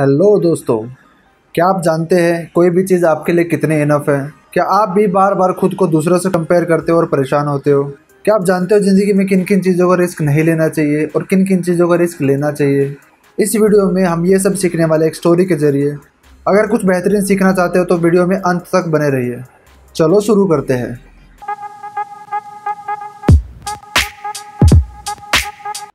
Hello दोस्तों, क्या आप जानते हैं कोई भी चीज़ आपके लिए कितनी इनफ है? क्या आप भी बार बार खुद को दूसरों से कंपेयर करते हो और परेशान होते हो? क्या आप जानते हो ज़िंदगी में किन किन चीज़ों का रिस्क नहीं लेना चाहिए और किन किन चीज़ों का रिस्क लेना चाहिए? इस वीडियो में हम ये सब सीखने वाले एक स्टोरी के ज़रिए। अगर कुछ बेहतरीन सीखना चाहते हो तो वीडियो में अंत तक बने रहिए। चलो शुरू करते हैं।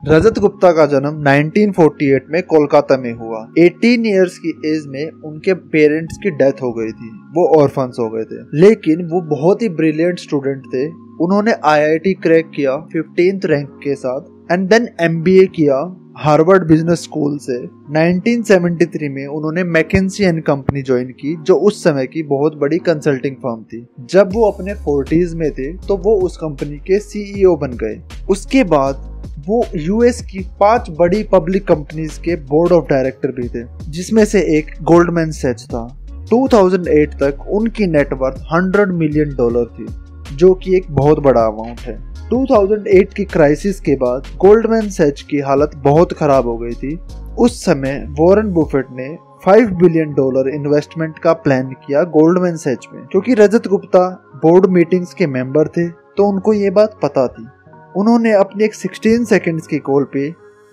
रजत गुप्ता का जन्म 1948 में कोलकाता में हुआ। 18 इयर्स की एज में उनके पेरेंट्स की डेथ हो गई थी, वो ऑर्फन्स हो गए थे। लेकिन वो बहुत ही ब्रिलियंट स्टूडेंट थे। उन्होंने आईआईटी क्रैक किया 15th रैंक के साथ एंड देन एमबीए किया हार्वर्ड बिजनेस स्कूल से। 1973 में उन्होंने मैकेंसी एंड कंपनी ज्वाइन की, जो उस समय की बहुत बड़ी कंसल्टिंग फर्म थी। जब वो अपने 40s में थे तो वो उस कंपनी के सीईओ बन गए। उसके बाद वो यूएस की 5 बड़ी पब्लिक कंपनीज के बोर्ड ऑफ डायरेक्टर भी थे, जिसमें से एक गोल्डमैन सैक्स था। 2008 तक उनकी नेटवर्थ 100 मिलियन डॉलर थी, जो कि एक बहुत बड़ा अमाउंट है। 2008 की क्राइसिस के बाद गोल्डमैन सैक्स की हालत बहुत खराब हो गई थी। उस समय वॉरेन बुफेट ने $5 बिलियन इन्वेस्टमेंट का प्लान किया गोल्डमैन सैक्स में। क्योंकि रजत गुप्ता बोर्ड मीटिंग्स के मेंबर थे तो उनको ये बात पता थी। उन्होंने अपनी एक 16 सेकंड्स की कॉल पे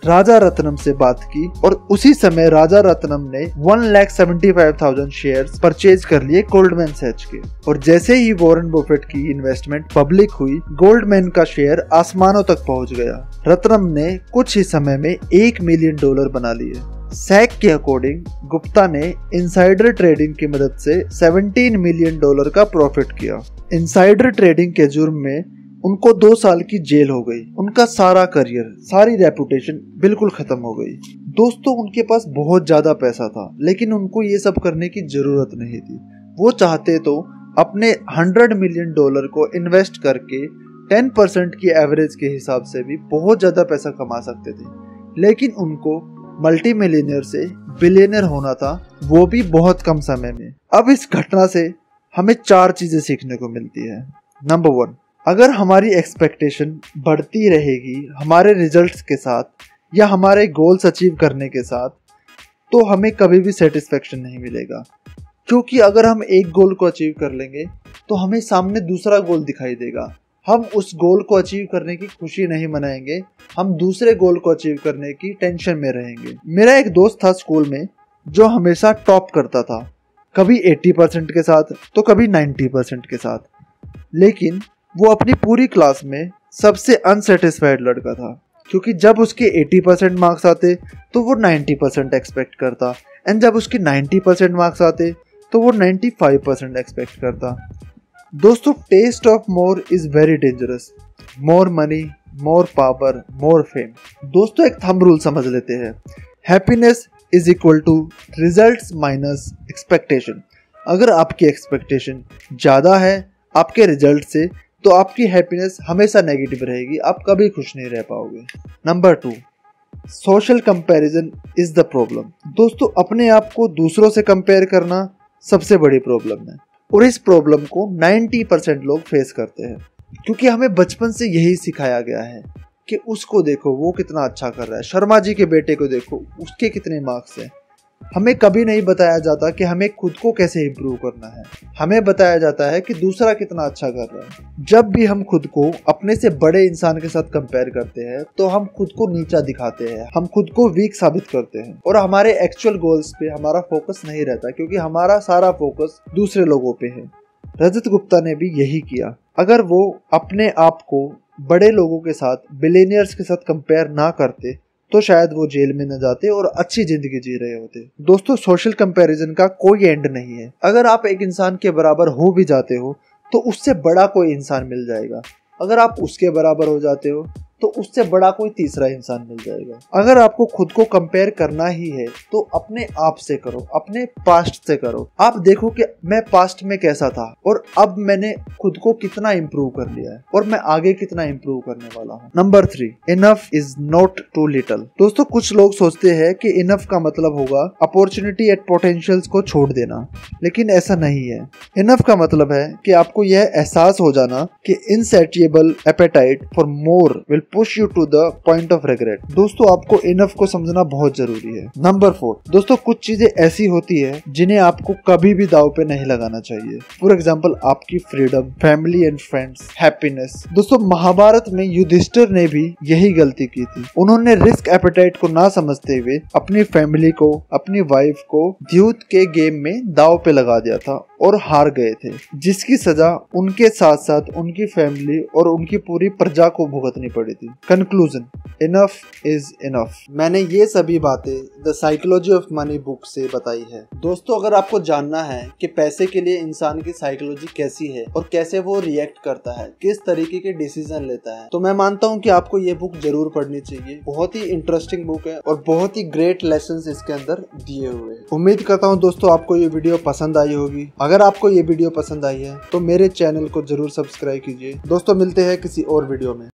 राजा रत्नम से बात की और उसी समय राजा रत्नम ने 1,75,000 शेयर्स परचेज कर लिए गोल्डमैन सैक्स के। और जैसे ही वॉरेन बफेट की इन्वेस्टमेंट पब्लिक हुई, गोल्डमैन का शेयर आसमानों तक पहुंच गया। रत्नम ने कुछ ही समय में $1 मिलियन बना लिए। सैक के अकॉर्डिंग गुप्ता ने इनसाइडर ट्रेडिंग की मदद से $17 मिलियन का प्रॉफिट किया। इनसाइडर ट्रेडिंग के जुर्म में उनको 2 साल की जेल हो गई। उनका सारा करियर, सारी रेपुटेशन बिल्कुल खत्म हो गई। दोस्तों, उनके पास बहुत ज्यादा पैसा था, लेकिन उनको ये सब करने की जरूरत नहीं थी। वो चाहते तो अपने $100 मिलियन को इन्वेस्ट करके 10% की एवरेज के हिसाब से भी बहुत ज्यादा पैसा कमा सकते थे, लेकिन उनको मल्टी मिलियनर से बिलियनर होना था, वो भी बहुत कम समय में। अब इस घटना से हमें 4 चीजें सीखने को मिलती है। नंबर 1, अगर हमारी एक्सपेक्टेशन बढ़ती रहेगी हमारे रिजल्ट्स के साथ या हमारे गोल्स अचीव करने के साथ, तो हमें कभी भी सेटिस्फेक्शन नहीं मिलेगा। क्योंकि अगर हम एक गोल को अचीव कर लेंगे तो हमें सामने दूसरा गोल दिखाई देगा। हम उस गोल को अचीव करने की खुशी नहीं मनाएंगे, हम दूसरे गोल को अचीव करने की टेंशन में रहेंगे। मेरा एक दोस्त था स्कूल में जो हमेशा टॉप करता था, कभी 80% के साथ तो कभी 90% के साथ, लेकिन वो अपनी पूरी क्लास में सबसे अनसेटिस्फाइड लड़का था। क्योंकि जब उसके 80% मार्क्स आते तो वो 90% एक्सपेक्ट करता, एंड जब उसके 90% मार्क्स आते तो वो 95% एक्सपेक्ट करता। दोस्तों, taste of more is very dangerous. More money, more power, more fame. दोस्तों, एक थंब रूल समझ लेते हैं। Happiness is equal to results minus expectation. अगर आपकी एक्सपेक्टेशन ज़्यादा है आपके रिजल्ट से, तो आपकी हैप्पीनेस हमेशा नेगेटिव रहेगी, आप कभी खुश नहीं रह पाओगे। Number 2, social comparison is the problem. दोस्तों, अपने आप को दूसरों से कंपेयर करना सबसे बड़ी प्रॉब्लम है, और इस प्रॉब्लम को 90% लोग फेस करते हैं। क्योंकि हमें बचपन से यही सिखाया गया है कि उसको देखो, वो कितना अच्छा कर रहा है, शर्मा जी के बेटे को देखो, उसके कितने मार्क्स हैं। हमें कभी नहीं बताया जाता कि हमें खुद को कैसे इम्प्रूव करना है। हमें बताया जाता है कि दूसरा कितना अच्छा कर रहा है। जब भी हम खुद को अपने से बड़े इंसान के साथ कंपेयर करते हैं तो हम खुद को नीचा दिखाते हैं, हम खुद को वीक साबित करते हैं, और हमारे एक्चुअल गोल्स पे हमारा फोकस नहीं रहता, क्योंकि हमारा सारा फोकस दूसरे लोगों पे है। रजत गुप्ता ने भी यही किया। अगर वो अपने आप को बड़े लोगों के साथ, बिलियनियर्स के साथ कंपेयर ना करते, तो शायद वो जेल में न जाते और अच्छी जिंदगी जी रहे होते। दोस्तों, सोशल कंपैरिजन का कोई एंड नहीं है। अगर आप एक इंसान के बराबर हो भी जाते हो तो उससे बड़ा कोई इंसान मिल जाएगा। अगर आप उसके बराबर हो जाते हो तो उससे बड़ा कोई तीसरा इंसान मिल जाएगा। अगर आपको खुद को कंपेयर करना ही है तो अपने आप से करो, अपने पास्ट से करो। आप देखो कि मैं पास्ट में कैसा था और अब मैंने खुद को कितना इम्प्रूव कर लिया है और मैं आगे कितना इम्प्रूव करने वाला हूँ। Number 3, enough is not too little. दोस्तों, कुछ लोग सोचते हैं कि इनफ का मतलब होगा अपॉर्चुनिटी एंड पोटेंशियल्स को छोड़ देना, लेकिन ऐसा नहीं है। इनफ का मतलब है कि आपको यह एहसास हो जाना कि insatiable appetite for more will push you to the point of regret. दोस्तों आपको इनफ को समझना बहुत जरूरी है। नंबर 4, दोस्तों कुछ चीजें ऐसी होती है जिन्हें आपको कभी भी दाव पे नहीं लगाना चाहिए। फॉर एग्जाम्पल आपकी freedom, family and friends, happiness. दोस्तों महाभारत में युधिष्ठिर ने भी यही गलती की थी। उन्होंने रिस्क एपेटाइट को ना समझते हुए अपनी फैमिली को, अपनी वाइफ को द्यूत के गेम में दाव पे लगा दिया था और हार गए थे, जिसकी सजा उनके साथ साथ उनकी फैमिली और उनकी पूरी प्रजा को भुगतनी पड़ी थी। Conclusion, enough is enough. मैंने ये सभी बातें the psychology of money book से बताई है। दोस्तों अगर आपको जानना है कि पैसे के लिए इंसान की साइकोलॉजी कैसी है और कैसे वो रिएक्ट करता है, किस तरीके के डिसीजन लेता है, तो मैं मानता हूँ कि आपको ये बुक जरूर पढ़नी चाहिए। बहुत ही इंटरेस्टिंग बुक है और बहुत ही ग्रेट लेसन्स इसके अंदर दिए हुए हैं। उम्मीद करता हूँ दोस्तों आपको ये वीडियो पसंद आई होगी। अगर आपको ये वीडियो पसंद आई है तो मेरे चैनल को जरूर सब्सक्राइब कीजिए। दोस्तों मिलते हैं किसी और वीडियो में।